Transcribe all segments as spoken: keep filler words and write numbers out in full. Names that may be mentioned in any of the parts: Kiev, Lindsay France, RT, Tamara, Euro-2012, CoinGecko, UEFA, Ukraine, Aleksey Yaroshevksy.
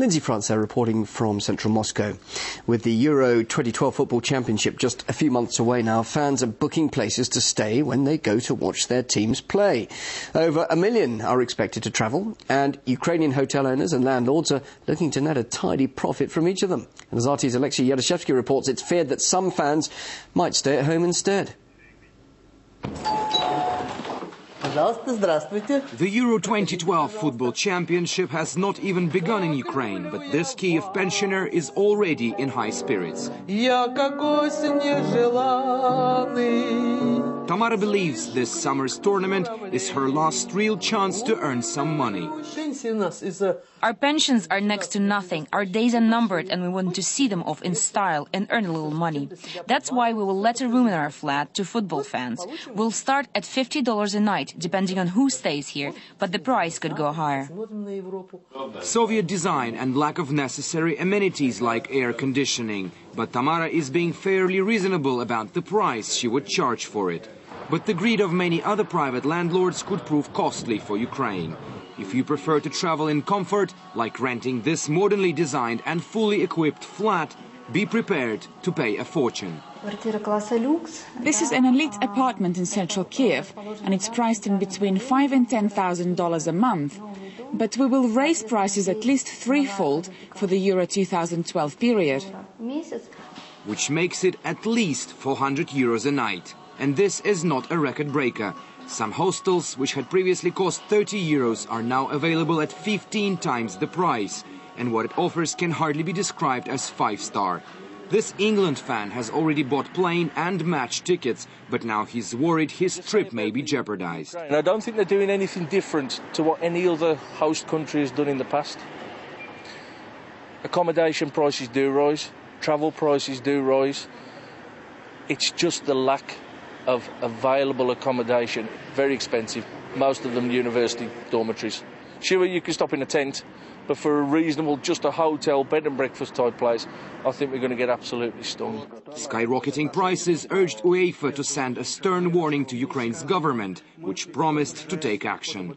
Lindsay France there reporting from central Moscow. With the Euro twenty twelve football championship just a few months away now, fans are booking places to stay when they go to watch their teams play. Over a million are expected to travel, and Ukrainian hotel owners and landlords are looking to net a tidy profit from each of them. And as R T's Aleksey Yaroshevksy reports, it's feared that some fans might stay at home instead. The Euro twenty twelve football championship has not even begun in Ukraine, but this Kiev pensioner is already in high spirits. Tamara believes this summer's tournament is her last real chance to earn some money. Our pensions are next to nothing, our days are numbered, and we want to see them off in style and earn a little money. That's why we will let a room in our flat to football fans. We'll start at fifty dollars a night, depending on who stays here, but the price could go higher. Soviet design and lack of necessary amenities like air conditioning. But Tamara is being fairly reasonable about the price she would charge for it. But the greed of many other private landlords could prove costly for Ukraine. If you prefer to travel in comfort, like renting this modernly designed and fully equipped flat, be prepared to pay a fortune. This is an elite apartment in central Kiev, and it's priced in between five and ten thousand dollars a month. But we will raise prices at least threefold for the Euro twenty twelve period, which makes it at least four hundred euros a night. And this is not a record breaker. Some hostels, which had previously cost thirty euros, are now available at fifteen times the price. And what it offers can hardly be described as five-star. This England fan has already bought plane and match tickets, but now he's worried his trip may be jeopardized. And I don't think they're doing anything different to what any other host country has done in the past. Accommodation prices do rise, travel prices do rise. It's just the lack of available accommodation. Very expensive, most of them university dormitories. Sure, you can stop in a tent, but for a reasonable, just a hotel, bed and breakfast type place, I think we're going to get absolutely stung. Skyrocketing prices urged UEFA to send a stern warning to Ukraine's government, which promised to take action.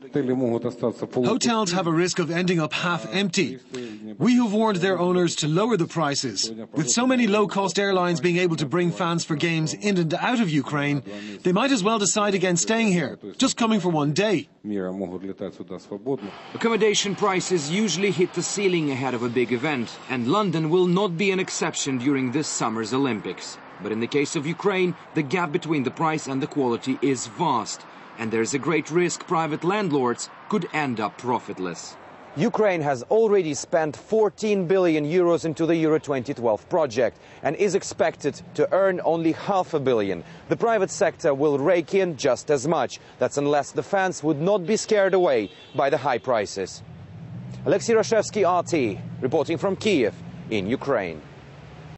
Hotels have a risk of ending up half empty. We have warned their owners to lower the prices. With so many low-cost airlines being able to bring fans for games in and out of Ukraine, they might as well decide against staying here, just coming for one day. Accommodation prices usually hit the ceiling ahead of a big event, and London will not be an exception during this summer's Olympics. But in the case of Ukraine, the gap between the price and the quality is vast, and there's a great risk private landlords could end up profitless. Ukraine has already spent fourteen billion euros into the Euro twenty twelve project and is expected to earn only half a billion. The private sector will rake in just as much. That's unless the fans would not be scared away by the high prices. Aleksey Yaroshevksy, R T, reporting from Kiev in Ukraine.